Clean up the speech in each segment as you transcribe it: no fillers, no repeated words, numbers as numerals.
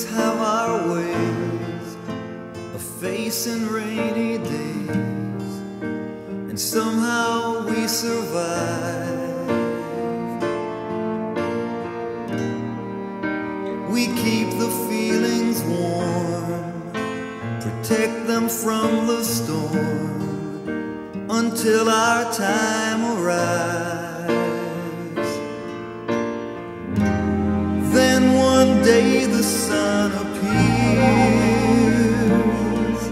always have our ways of facing rainy days, and somehow we survive. We keep the feelings warm, protect them from the storm until our time arrives. One day the sun appears,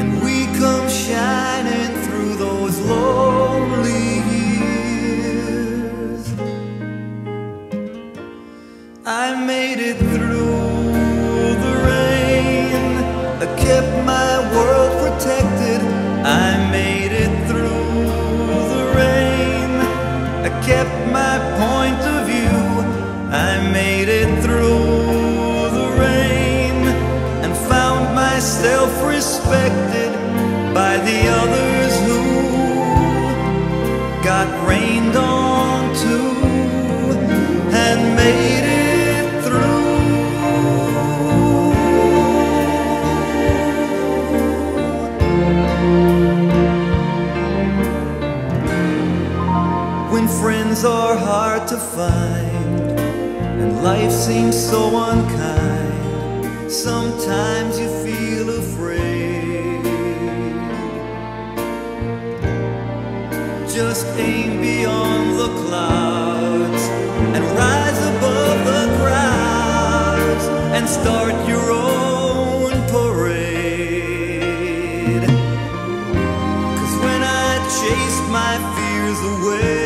and we come shining through those lonely years. I made it through the rain, I kept my world protected. I made it through the rain, I kept my point of view. I made it through the rain and found myself respected by the others who got rained on too, and made it through. When friends are hard to find, life seems so unkind, sometimes you feel afraid. Just aim beyond the clouds and rise above the crowds and start your own parade. 'Cause when I chased my fears away,